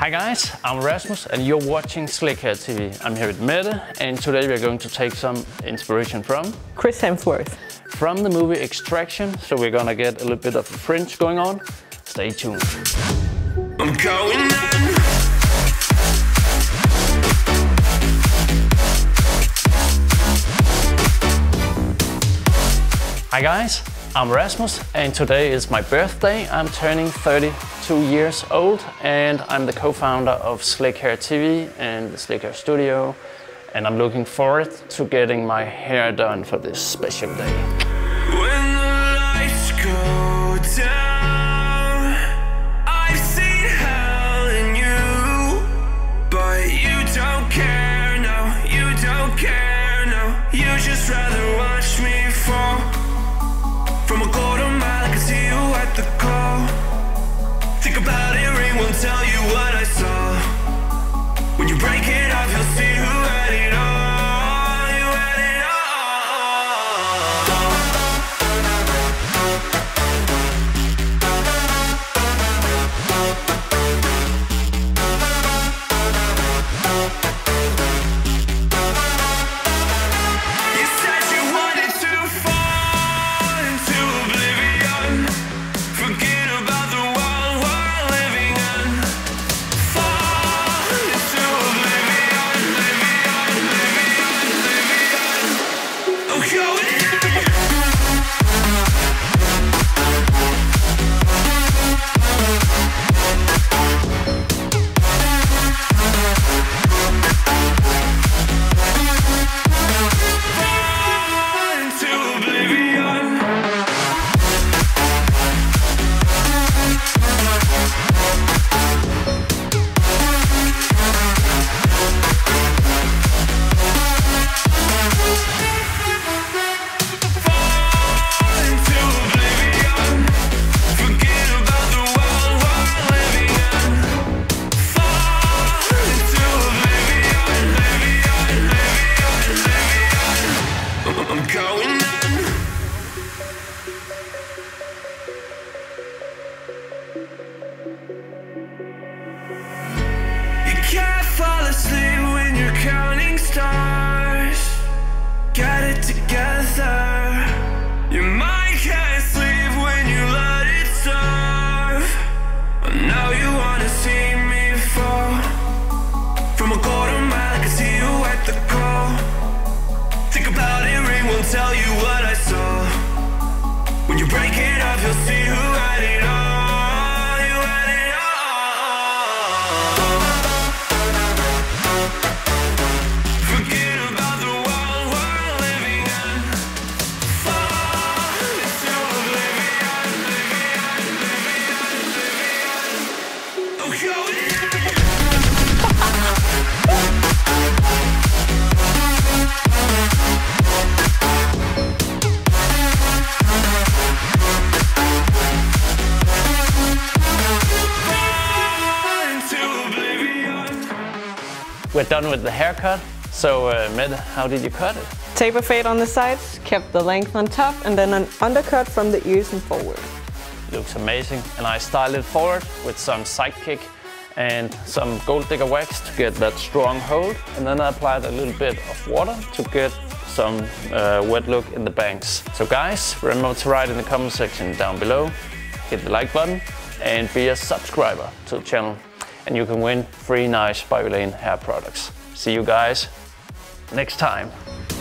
Hi guys, I'm Rasmus and you're watching Slick Hair TV. I'm here with Mette and today we're going to take some inspiration from Chris Hemsworth. From the movie Extraction, so we're gonna get a little bit of fringe going on. Stay tuned. I'm going in. Hi guys, I'm Rasmus and today is my birthday. I'm turning 32 years old and I'm the co-founder of Slick Hair TV and the Slick Hair Studio, and I'm looking forward to getting my hair done for this special day. When the lights go down, I've seen hell in you, but you don't care, no, you don't care, no, you just rather watch me fall. From a quarter mile, I can see you at the call. Think about it, ring won't tell you what I saw. When you break it off, you'll see who had it all. You had it all. You said you wanted to fall. Tell you what I saw. When you break it off, you'll see who had it all. We're done with the haircut, so Mette, how did you cut it? Taper fade on the sides, kept the length on top, and then an undercut from the ears and forward. Looks amazing, and I styled it forward with some Sidekick and some Gold Digger Wax to get that strong hold, and then I applied a little bit of water to get some wet look in the bangs. So guys, remember to write in the comment section down below, hit the like button, and be a subscriber to the channel. And you can win free nice By Vilain hair products. See you guys next time.